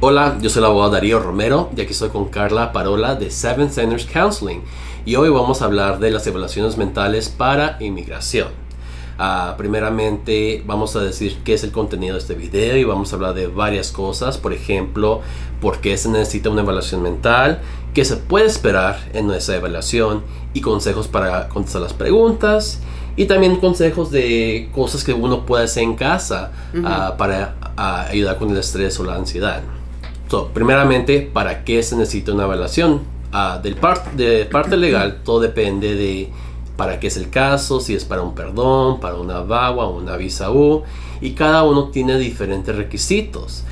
Hola, yo soy el abogado Darío Romero y aquí estoy con Carla Parola de Seven Centers Counseling y hoy vamos a hablar de las evaluaciones mentales para inmigración. Primeramente vamos a decir qué es el contenido de este video y vamos a hablar de varias cosas, por ejemplo, por qué se necesita una evaluación mental, qué se puede esperar en esa evaluación y consejos para contestar las preguntas y también consejos de cosas que uno puede hacer en casa para ayudar con el estrés o la ansiedad. So, primeramente, ¿para qué se necesita una evaluación? De parte legal, todo depende de para qué es el caso, si es para un perdón, para una VAWA o una visa U, y cada uno tiene diferentes requisitos.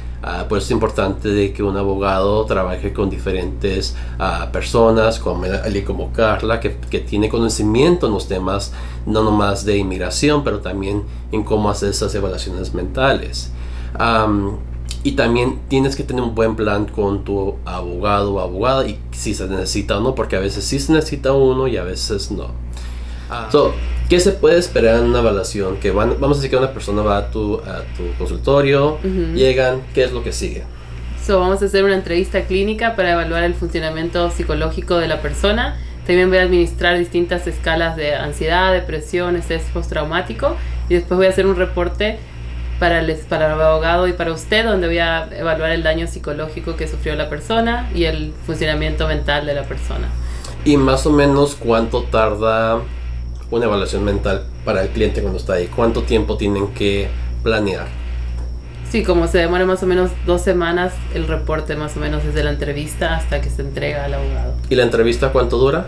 Por eso es importante de que un abogado trabaje con diferentes personas como Carla, que tiene conocimiento en los temas no nomás de inmigración, pero también en cómo hacer esas evaluaciones mentales. Y también tienes que tener un buen plan con tu abogado o abogada y si se necesita o no, porque a veces sí se necesita uno y a veces no. ¿Qué se puede esperar en una evaluación? Que vamos a decir que una persona va a tu consultorio, llegan, ¿qué es lo que sigue? Vamos a hacer una entrevista clínica para evaluar el funcionamiento psicológico de la persona. También voy a administrar distintas escalas de ansiedad, depresión, estrés postraumático y después voy a hacer un reporte para el abogado y para usted, donde voy a evaluar el daño psicológico que sufrió la persona y el funcionamiento mental de la persona. ¿Y más o menos cuánto tarda una evaluación mental para el cliente cuando está ahí? ¿Cuánto tiempo tienen que planear? Sí, como se demora más o menos 2 semanas el reporte, más o menos desde la entrevista hasta que se entrega al abogado. ¿Y la entrevista cuánto dura?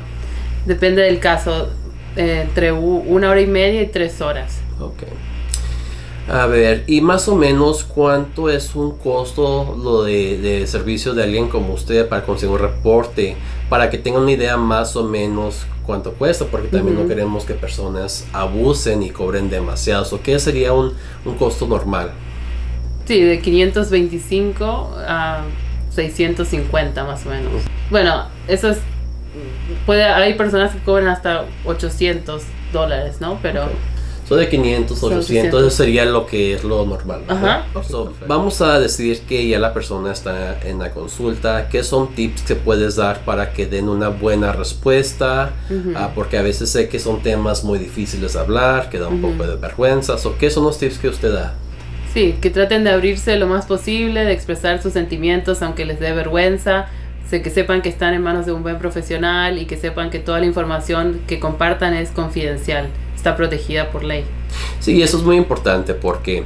Depende del caso, entre 1 hora y media y 3 horas. Ok. A ver, ¿y más o menos cuánto es un costo lo de servicio de alguien como usted para conseguir un reporte? Para que tengan una idea más o menos cuánto cuesta, porque también no queremos que personas abusen y cobren demasiado. ¿O qué sería un costo normal? Sí, de 525 a 650 más o menos. Bueno, eso es... hay personas que cobran hasta $800, ¿no? Pero... Okay. So de 500, 800, eso sería lo que es lo normal. Ajá. So, vamos a decir que ya la persona está en la consulta. ¿Qué son tips que puedes dar para que den una buena respuesta? Porque a veces sé que son temas muy difíciles de hablar, que da un poco de vergüenza. So, ¿qué son los tips que usted da? Sí, que traten de abrirse lo más posible, de expresar sus sentimientos aunque les dé vergüenza. Que sepan que están en manos de un buen profesional y que sepan que toda la información que compartan es confidencial. Está protegida por ley. Sí, eso es muy importante porque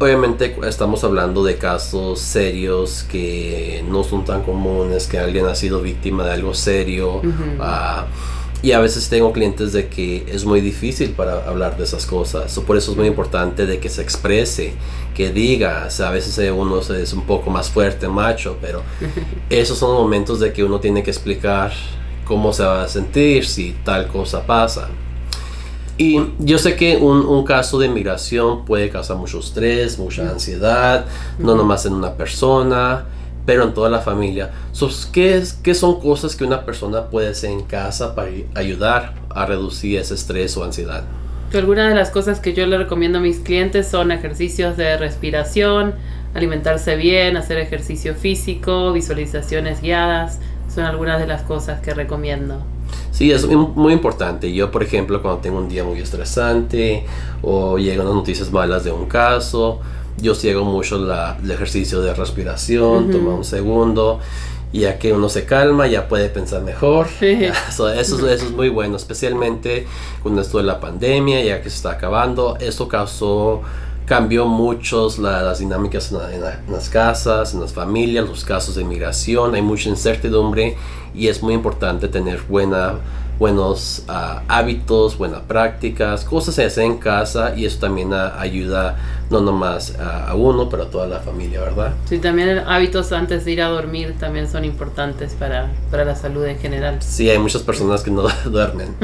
obviamente estamos hablando de casos serios que no son tan comunes, que alguien ha sido víctima de algo serio. Y a veces tengo clientes de que es muy difícil para hablar de esas cosas. Por eso es muy importante de que se exprese, que diga. O sea, a veces uno es un poco más fuerte, macho, pero esos son los momentos de que uno tiene que explicar cómo se va a sentir si tal cosa pasa. Y yo sé que un caso de inmigración puede causar mucho estrés, mucha ansiedad, no nomás en una persona, pero en toda la familia. ¿Qué son cosas que una persona puede hacer en casa para ayudar a reducir ese estrés o ansiedad? Algunas de las cosas que yo le recomiendo a mis clientes son ejercicios de respiración, alimentarse bien, hacer ejercicio físico, visualizaciones guiadas. Son algunas de las cosas que recomiendo. Sí, es muy importante. Yo, por ejemplo, cuando tengo un día muy estresante o llegan las noticias malas de un caso, yo sigo mucho el ejercicio de respiración, toma un segundo, y ya que uno se calma, ya puede pensar mejor. Eso es muy bueno, especialmente con esto de la pandemia, ya que se está acabando. Esto cambió mucho las dinámicas en las casas, en las familias, los casos de inmigración. Hay mucha incertidumbre y es muy importante tener buenos hábitos, buenas prácticas, cosas que se hacen en casa, y eso también ayuda no nomás a uno, pero a toda la familia, ¿verdad? Sí, también hábitos antes de ir a dormir también son importantes para la salud en general. Sí, hay muchas personas que no duermen.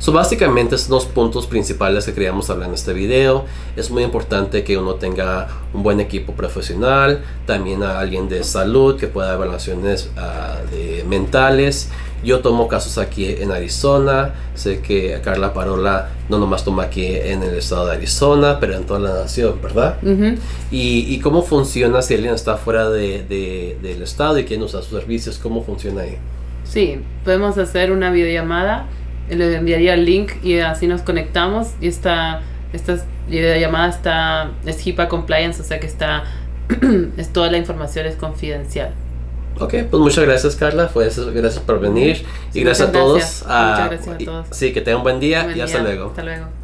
So, básicamente son los puntos principales que queríamos hablar en este video. Es muy importante que uno tenga un buen equipo profesional, también a alguien de salud que pueda dar evaluaciones mentales, Yo tomo casos aquí en Arizona, sé que Carla Parola no nomás toma aquí en el estado de Arizona, pero en toda la nación, ¿verdad? Uh-huh. ¿Y cómo funciona si alguien está fuera del estado y quiere usar sus servicios? ¿Cómo funciona ahí? Sí, podemos hacer una videollamada, le enviaría el link y así nos conectamos. Y esta videollamada es HIPAA compliance, o sea que toda la información es confidencial. Ok, pues muchas gracias, Carla, gracias por venir, y gracias a todos. Muchas gracias a todos. Sí, que tengan un buen día. Hasta luego. Hasta luego.